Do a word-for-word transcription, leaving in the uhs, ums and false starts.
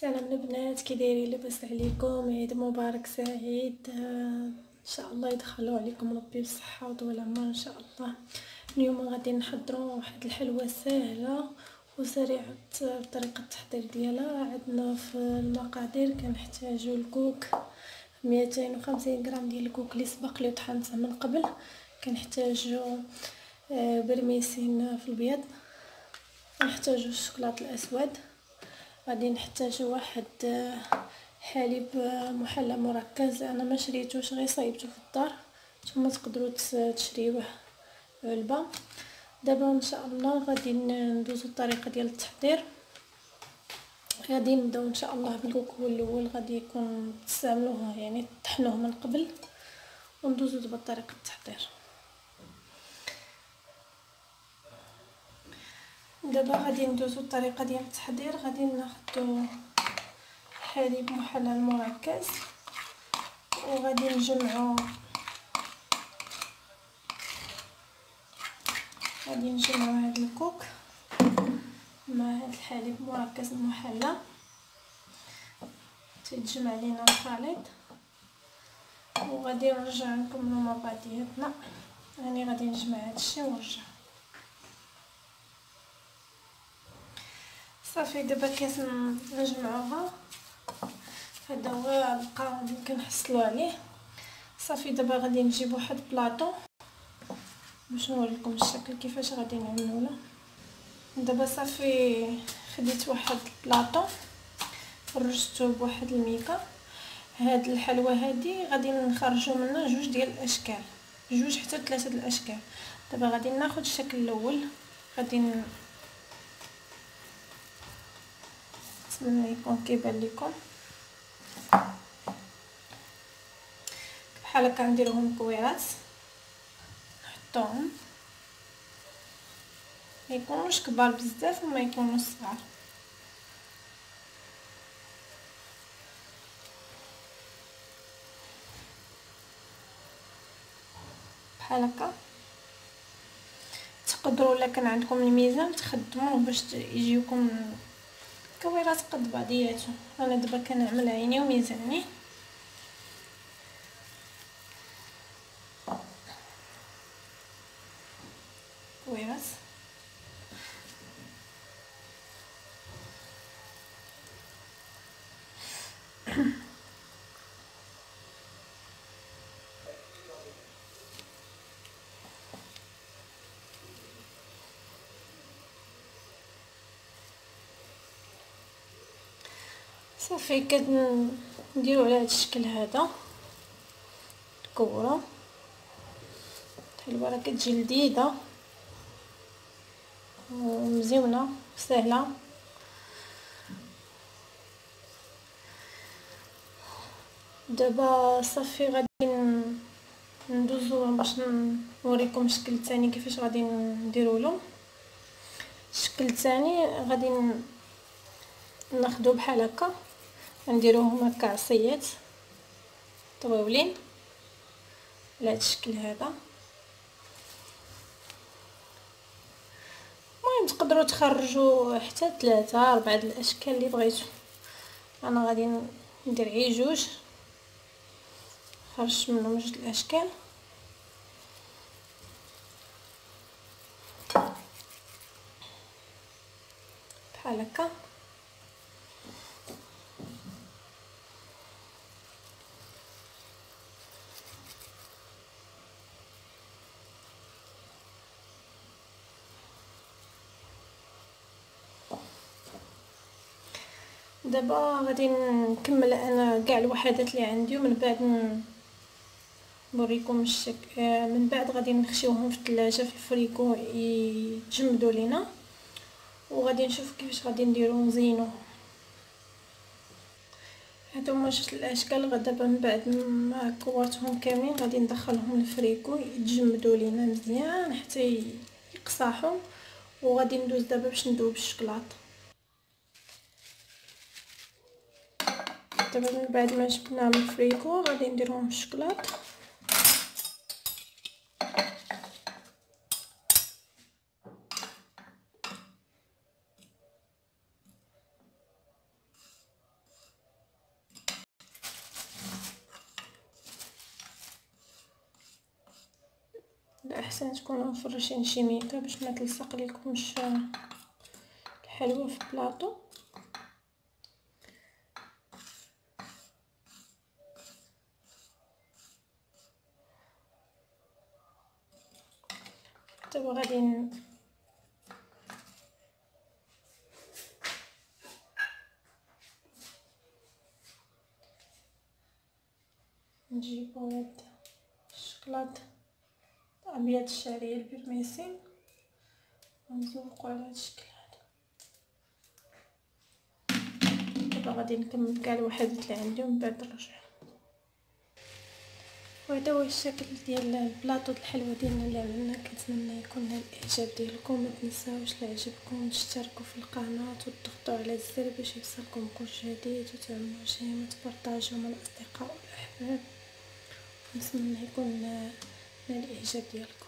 سلام البنات، كي دايرين؟ لاباس عليكم؟ عيد مبارك سعيد. آه ان شاء الله يدخلوا عليكم ربي بالصحه وطول العمر ان شاء الله. اليوم غادي نحضروا واحد الحلوه سهله وسريعه طريقه التحضير ديالها. عندنا في المقادير كنحتاجوا الكوك مئتين وخمسين غرام ديال الكوك اللي سبق لي طحنته من قبل، كنحتاجوا آه برميسين في البيض، نحتاجوا الشوكولاط الاسود، غادي نحتاج واحد حليب محلى مركز، انا ما شريتوش غير صايبته في الدار، نتوما تقدروا تشريوه علبه. دابا ان شاء الله غادي ندوزو الطريقه ديال التحضير. غادي نبداو ان شاء الله بالكوك هو الاول، غادي يكون تستعملوه يعني طحنوه من قبل، وندوزو دابا طريقه التحضير. دابا غادي ندوزو الطريقه ديال التحضير. غادي ناخذ حليب محلى مركز وغادي نجمعو غادي نجمعو هذا الكوك مع هذا الحليب المركز المحلى، تيتجمع لينا الخليط. وغادي نرجع نكملو مع بعضياتنا، يعني غادي نجمع هادشي ونرجع. صافي دابا كاس نجمعوها، هذا هو القاع اللي كنحصلوا عليه. صافي دابا غادي نجيب واحد بلاطو باش نوريكم الشكل كيفاش غادي نعملوها. دابا صافي خديت واحد البلاطو فرشته بواحد الميكا. هاد الحلوه هادي غادي نخرجوا منها جوج ديال الاشكال، جوج حتى ثلاثه د الاشكال. دابا غادي ناخذ الشكل الاول، غادي نتمنى يكون كيبان لكم بحال هكا. نديرهم كويرات نحطوهم، ما يكونوش كبار بزاف وما يكونوش صغار. بحال هكا تقدروا الا كان عندكم الميزان تخدموه باش يجيوكم كويرات قد بعضياتهم. انا دابا كنعمل عيني وميزاني. كويرات صافي كنديرو على هاد الشكل هذا الكوره. الحلوه راه كتجي لذيذه ومزيونه وسهله. دابا صافي غادي ندوزو باش نوريكم الشكل الثاني كيفاش غادي نديرو له. الشكل الثاني غادي ناخذو بحال هكا، نديروهم هكا عصيات طويولين على هذا الشكل هذا. المهم تقدروا تخرجوا حتى ثلاثه اربعه د الاشكال اللي بغيتو. انا غادي ندير غير جوج، خرجت منهم جوج الاشكال. بحال هكا دابا غادي نكمل انا كاع الوحدات اللي عندي، ومن بعد نوريكم الشكل. من بعد غادي نخشيوهم في الثلاجه في الفريكو يتجمدوا لينا، وغادي نشوف كيفاش غادي نديرو نزينو. هادو هما جوج الاشكال. دابا من بعد ما كورتهم كاملين غادي ندخلهم للفريكو يتجمدوا لينا مزيان حتى يقصاحوا، وغادي ندوز دابا باش ندوب الشكلاط. دابا من بعد ما جبناهم من الفريكو غادي نديرهم في الشكلاط. احسن تكونوا مفرشين شي ميكا باش ما تلصق لكمش الحلوه في بلاطو. دابا غادي نجيبو هاد الشكلاط ابيض الشعريه البرميسي ونزوقو على هاد الشكل هذا. دابا غادي نكمل كاع الوحدات اللي عندي ومن بعد نرجع. وهذا هو الشكل ديال البلاطو الحلوه ديالنا اللي عملنا. كنتمنى يكون نال الاعجاب ديالكم، ما تنساوش لا عجبكم تشتركوا في القناه وتضغطوا على الزر باش يوصلكم كل جديد، وتعملوا شي وتبارطاجوا مع الاصدقاء والاحباب. نتمنى يكون نال الاعجاب ديالكم.